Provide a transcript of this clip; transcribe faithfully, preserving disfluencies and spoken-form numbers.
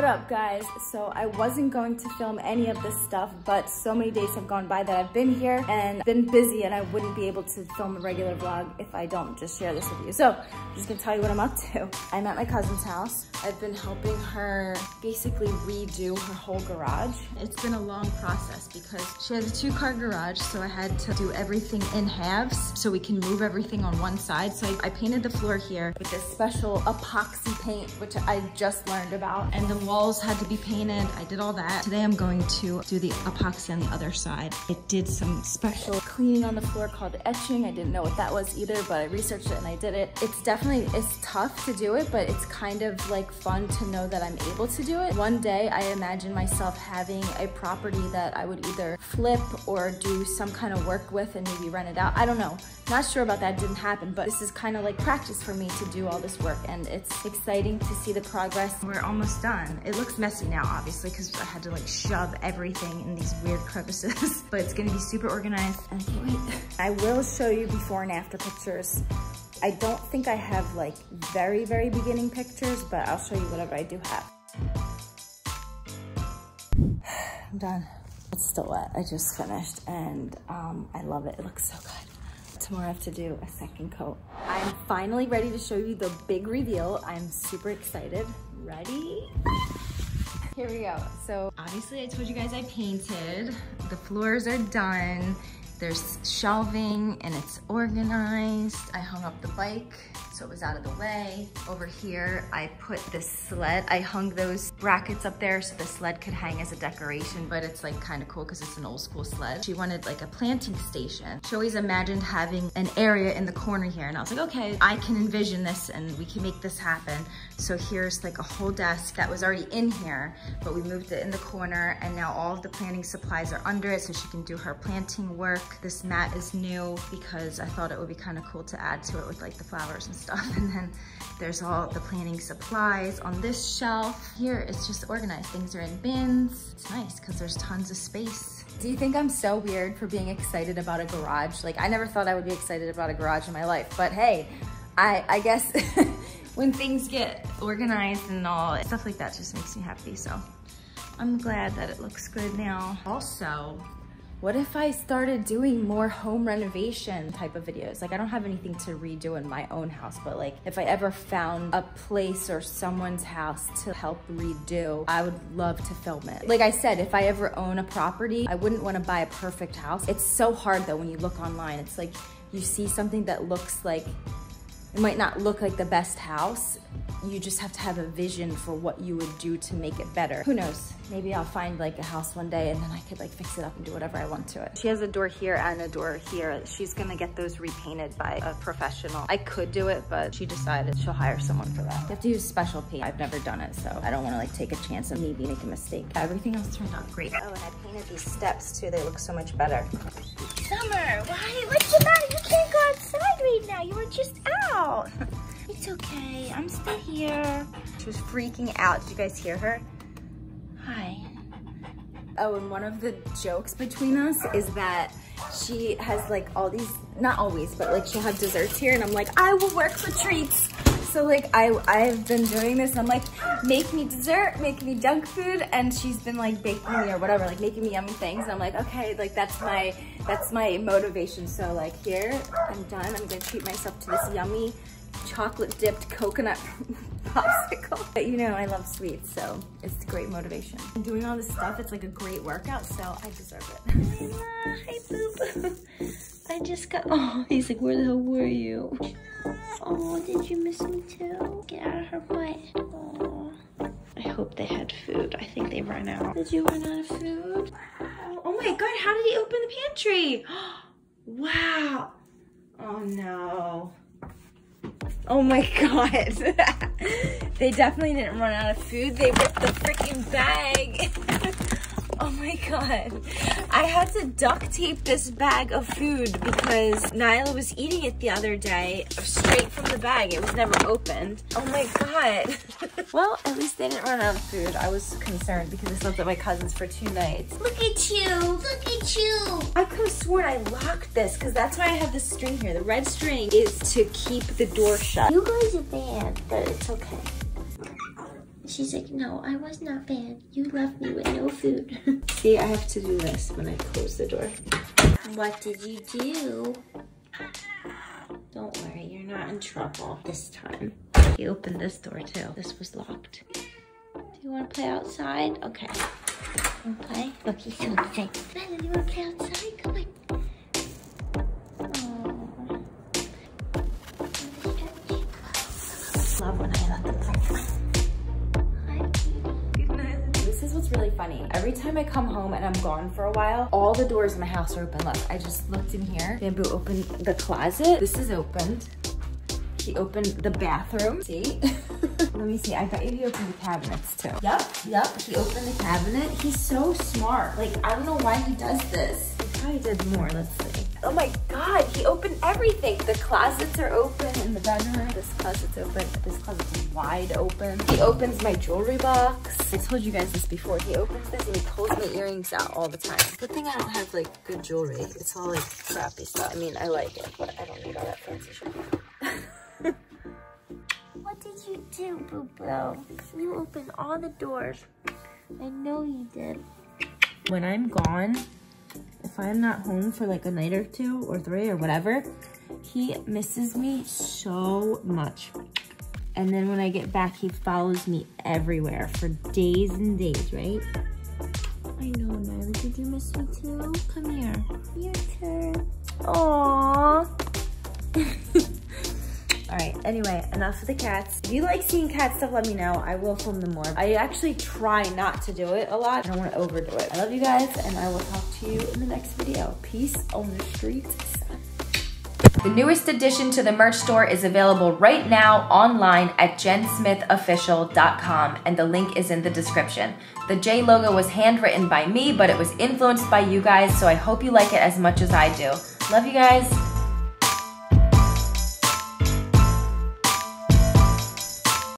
What up, guys? So I wasn't going to film any of this stuff, but so many days have gone by that I've been here and been busy, and I wouldn't be able to film a regular vlog if I don't just share this with you. So I'm just gonna tell you what I'm up to. I'm at my cousin's house. I've been helping her basically redo her whole garage. It's been a long process because she has a two-car garage, so I had to do everything in halves so we can move everything on one side. So I, I painted the floor here with this special epoxy paint, which I just learned about, and the walls had to be painted. I did all that. Today I'm going to do the epoxy on the other side. I did some special cleaning on the floor called etching. I didn't know what that was either, but I researched it and I did it. It's definitely, it's tough to do it, but it's kind of like fun to know that I'm able to do it. One day I imagine myself having a property that I would either flip or do some kind of work with and maybe rent it out. I don't know. Not sure about that. It didn't happen, but this is kind of like practice for me to do all this work, and it's exciting to see the progress. We're almost done. It looks messy now, obviously, because I had to like shove everything in these weird crevices, but it's gonna be super organized and I can't wait. I will show you before and after pictures. I don't think I have like very, very beginning pictures, but I'll show you whatever I do have. I'm done. It's still wet. I just finished, and um, I love it. It looks so good. Tomorrow I have to do a second coat. I'm finally ready to show you the big reveal. I'm super excited. Ready? Here we go. So obviously I told you guys I painted. The floors are done. There's shelving and it's organized. I hung up the bike so it was out of the way. Over here, I put this sled. I hung those brackets up there so the sled could hang as a decoration, but it's like kind of cool because it's an old school sled. She wanted like a planting station. She always imagined having an area in the corner here, and I was like, okay, I can envision this and we can make this happen. So here's like a whole desk that was already in here, but we moved it in the corner, and now all of the planting supplies are under it so she can do her planting work. This mat is new because I thought it would be kind of cool to add to it with like the flowers and stuff. And then there's all the planting supplies on this shelf. Here it's just organized. Things are in bins. It's nice because there's tons of space. Do you think I'm so weird for being excited about a garage? Like, I never thought I would be excited about a garage in my life, but hey, I, I guess when things get organized and all, stuff like that just makes me happy. So I'm glad that it looks good now. Also, what if I started doing more home renovation type of videos? Like, I don't have anything to redo in my own house, but like if I ever found a place or someone's house to help redo, I would love to film it. Like I said, if I ever own a property, I wouldn't want to buy a perfect house. It's so hard though when you look online. It's like you see something that looks like, it might not look like the best house. You just have to have a vision for what you would do to make it better. Who knows? Maybe I'll find like a house one day and then I could like fix it up and do whatever I want to it. She has a door here and a door here. She's gonna get those repainted by a professional. I could do it, but she decided she'll hire someone for that. You have to use special paint. I've never done it, so I don't wanna like take a chance of maybe make a mistake. Everything else turned out great. Oh, and I painted these steps too. They look so much better. Summer, why? What's the matter? You can't go outside right now. You were just out. It's okay, I'm still here. She was freaking out. Did you guys hear her? Hi. Oh, and one of the jokes between us is that she has like all these, not always, but like she'll have desserts here and I'm like, I will work for treats. So like I, I've been doing this and I'm like, make me dessert, make me junk food, and she's been like baking me or whatever, like making me yummy things. And I'm like, okay, like that's my, that's my motivation. So like here, I'm done. I'm gonna treat myself to this yummy chocolate dipped coconut popsicle. But you know, I love sweets, so it's great motivation. And doing all this stuff, it's like a great workout, so I deserve it. Hi, Boo Boo. I just got, oh, he's like, where the hell were you? Oh, did you miss me too? Get out of her way. Oh. I hope they had food. I think they ran out. Did you run out of food? Wow. Oh my God, how did he open the pantry? Wow. Oh no. Oh my God. They definitely didn't run out of food. They ripped the freaking bag. Oh my God. I had to duct tape this bag of food because Nyla was eating it the other day straight from the bag. It was never opened. Oh my God. Well, at least they didn't run out of food. I was concerned because I slept at my cousin's for two nights. Look at you, look at you. I could have sworn I locked this because that's why I have this string here. The red string is to keep the door shut. You guys are bad, but it's okay. she's like, no, I was not bad. You left me with no food. See, I have to do this when I close the door. What did you do? Don't worry, you're not in trouble this time. He opened this door too. This was locked. Do you want to play outside? Okay. You want to play? Look, he's so excited. Madeline, do you want to play outside? Come on. I love when I let them play. Hi. This is what's really funny. Every time I come home and I'm gone for a while, all the doors in my house are open. Look, I just looked in here. Bambu opened the closet. This is opened. He opened the bathroom. See? Let me see. I bet you he opened the cabinets too. Yep, yep. He opened the cabinet. He's so smart. Like, I don't know why he does this. He probably did more. Let's see. Oh my God, he opened everything. The closets are open in the bedroom. This closet's open. This closet's wide open. He opens my jewelry box. I told you guys this before. He opens this and he pulls my earrings out all the time. Good thing I don't have like good jewelry. It's all like crappy stuff. I mean, I like it, but I don't need all that fancy shit. What did you do, Boo Boo? You opened all the doors. I know you did. When I'm gone, if I'm not home for like a night or two or three or whatever, he misses me so much. And then when I get back, he follows me everywhere for days and days, right? I know, Natalie, did you miss me too? Come here. Your turn. Aww. All right, anyway, enough of the cats. If you like seeing cat stuff, let me know. I will film them more. I actually try not to do it a lot. I don't want to overdo it. I love you guys, and I will talk to you in the next video. Peace on the streets. The newest addition to the merch store is available right now online at jen smith official dot com, and the link is in the description. The J logo was handwritten by me, but it was influenced by you guys, so I hope you like it as much as I do. Love you guys.